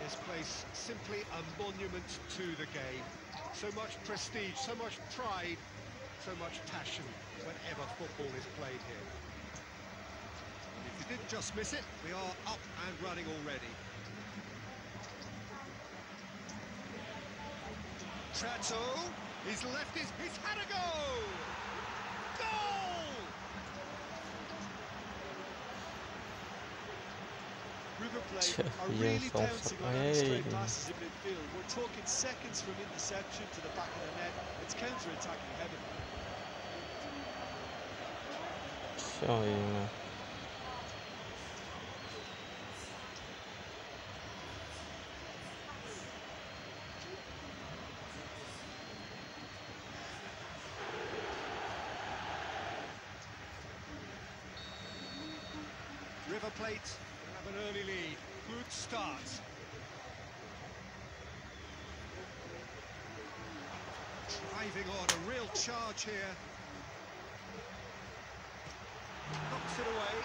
This place, simply a monument to the game. So much prestige, so much pride, so much passion whenever football is played here. And if you didn't just miss it, we are up and running already. Prato, he's left his... he's had a goal! Goal! River Plate are really pouncing on straight passes in midfield. We're talking seconds from interception to the back of the net. It's counter-attacking heaven. River Plate have an early lead. Good start. Driving on, a real charge here. Knocks it away.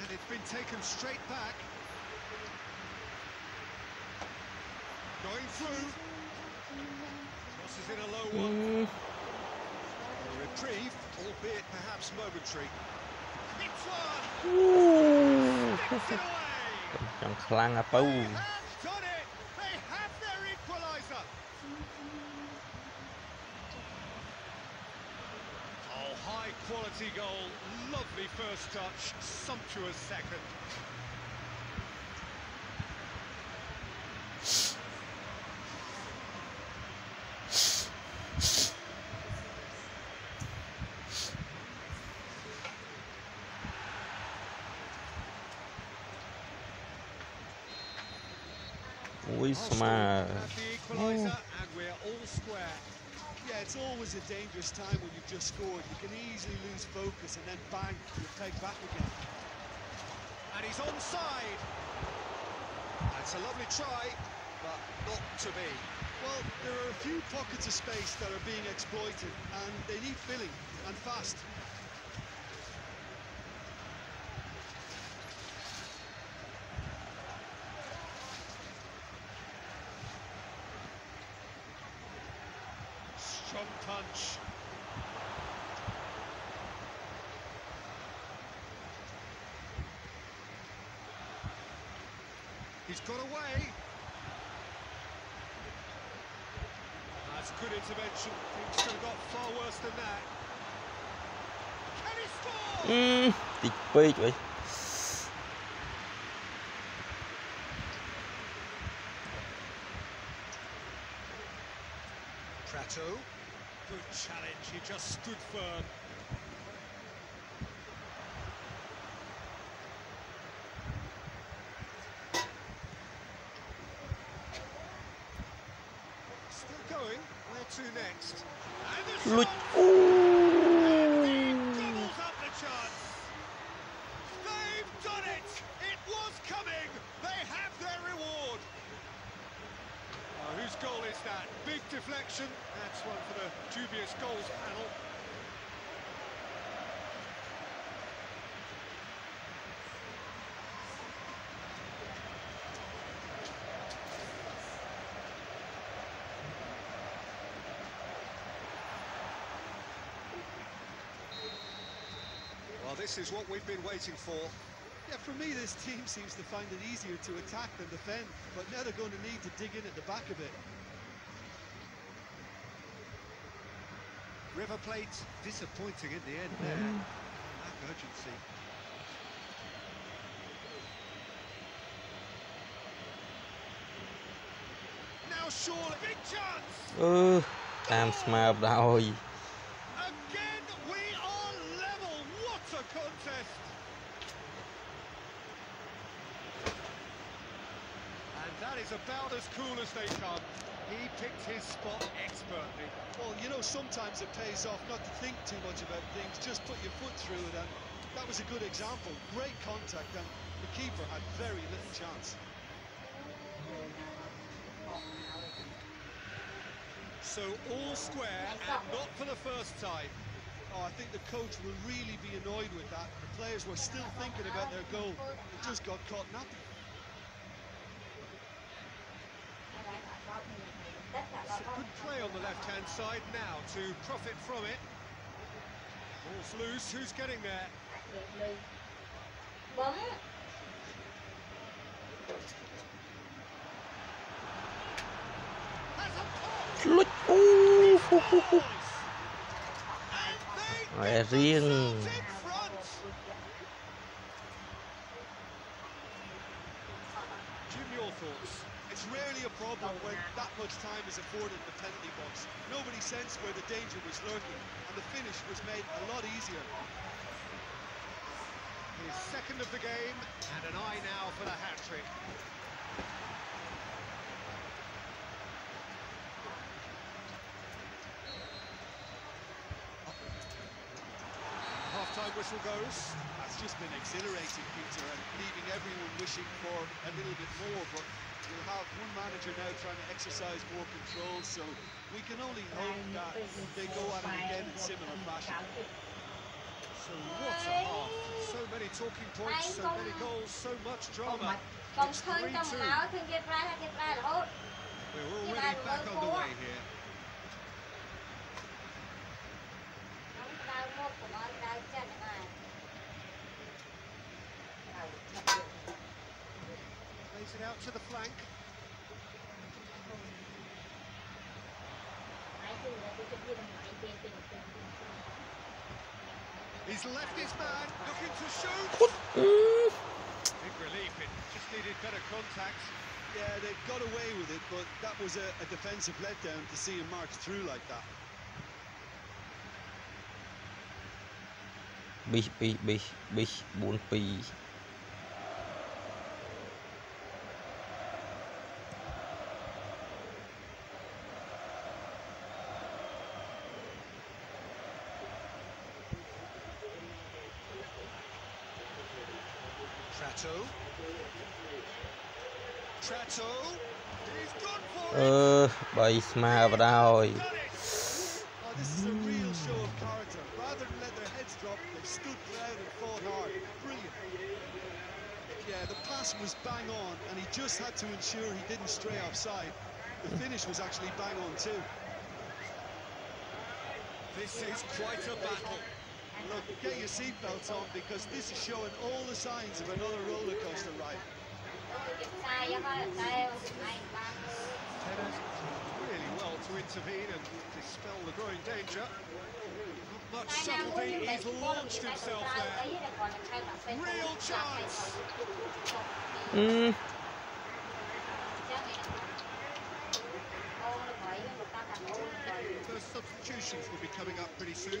And it's been taken straight back. Going through. Crosses in a low one. Reprieve, albeit perhaps momentary. It's one! Sticks it away! They have done it! They have their equaliser! Oh, high quality goal, lovely first touch, sumptuous second. Smash. And we're all square. Yeah, it's always a dangerous time when you've just scored. You can easily lose focus and then bang, you're pegged back again. And he's onside. That's a lovely try, but not to be. Well, there are a few pockets of space that are being exploited, and they need filling, and fast. Punch. He's got away. That's good intervention. Things could have got far worse than that. Can he score? Big beat, right? Prato. Good challenge, he just stood firm. Still going, where to next? And the shot! And he doubles up the chance. They've done it! It was coming! They have their reward! Whose goal is that? Big deflection. That's one for the dubious goals panel. Well, this is what we've been waiting for. Yeah, for me, this team seems to find it easier to attack than defend, but now they're going to need to dig in at the back of it. River Plate, disappointing in the end there. Lack of urgency. Now, sure, a big chance! Oh, damn smile, boy. Again, we are level. What a contest! is about as cool as they come. He picked his spot expertly. Well, you know, sometimes it pays off not to think too much about things, just put your foot through it, and that was a good example. Great contact, and the keeper had very little chance. So all square, and not for the first time. Oh, I think the coach will really be annoyed with that. The players were still thinking about their goal. They just got caught napping. It's a good play on the left-hand side now to profit from it. Ball's loose, who's getting there? Mẹ riêng. It's rarely a problem when that much time is afforded in the penalty box. Nobody sensed where the danger was lurking, and the finish was made a lot easier. His second of the game, and an eye now for the hat-trick. Half-time whistle goes. That's just been exhilarating, Peter, and leaving everyone wishing for a little bit more, but we'll have one manager now trying to exercise more control, so we can only hope that they go at it again in similar fashion. So what a half. So many talking points, so many goals, so much drama. It's 3-2. We're already back on the way here. It out to the flank. He's left his man, looking to shoot. Big relief, it just needed better contact. Yeah, they got away with it, but that was a defensive letdown to see him march through like that. Base mà vào rồi. Yeah, the pass was bang on, and he just had to ensure he didn't stray offside. The finish was actually bang on too. This is quite a battle. Look, get your seatbelts on, because this is showing all the signs of another roller coaster ride. Really well to intervene and dispel the growing danger. Not much subtlety, he's launched himself there. Real chance! Those substitutions will be coming up pretty soon.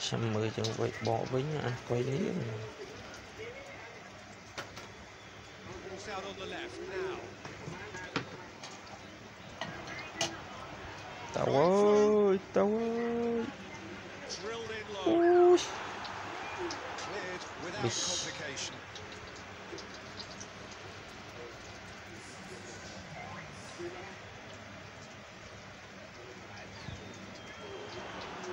Xem mười chẳng quay bỏ với nhà quay đấy. Tao ơi. Ui.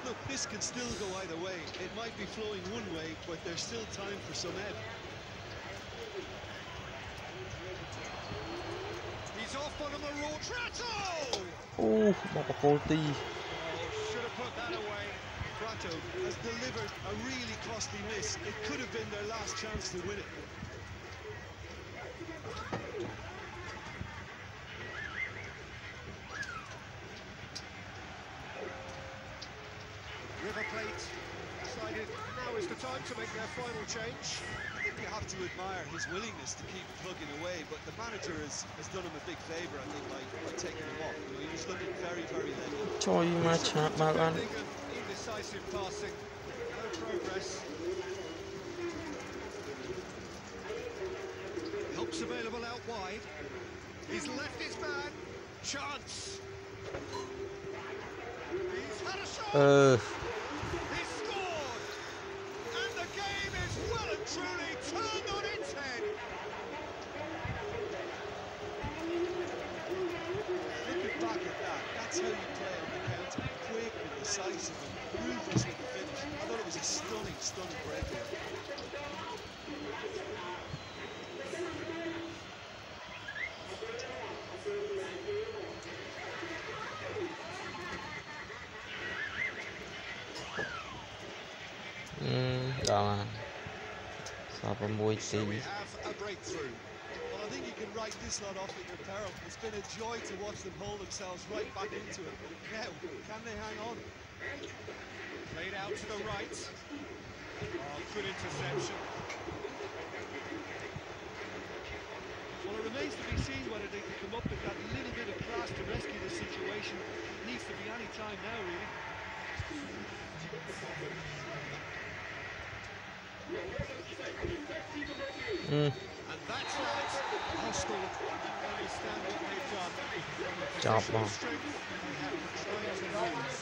Look, this can still go either way. It might be flowing one way, but there's still time for some ebb. He's off on a raw Prato! Oh, should have put that away. Prato has delivered a really costly miss. It could have been their last chance to win it. River Plate decided now is the time to make their final change. I think you have to admire his willingness to keep plugging away, but the manager has done him a big favour, I think, by taking him off. I mean, he was looking very, very late. Told you my chant, my man. Indecisive passing, no progress. Helps available out wide. He's left his man. Chance. He's had a shot. He's scored. And the game is well and truly turned on its head. Looking back at that, that's how you play on the counter. Quick and decisive and ruthless with the finish. I thought it was a stunning, stunning breakdown. So we have a breakthrough. Well, I think you can write this lot off at your peril. It's been a joy to watch them haul themselves right back into it. Now, can they hang on? Played out to the right. Oh, good interception. Well, it remains to be seen whether they can come up with that little bit of class to rescue the situation. It needs to be any time now, really. And that's that. Hostile. Understand what they've done. Job, man.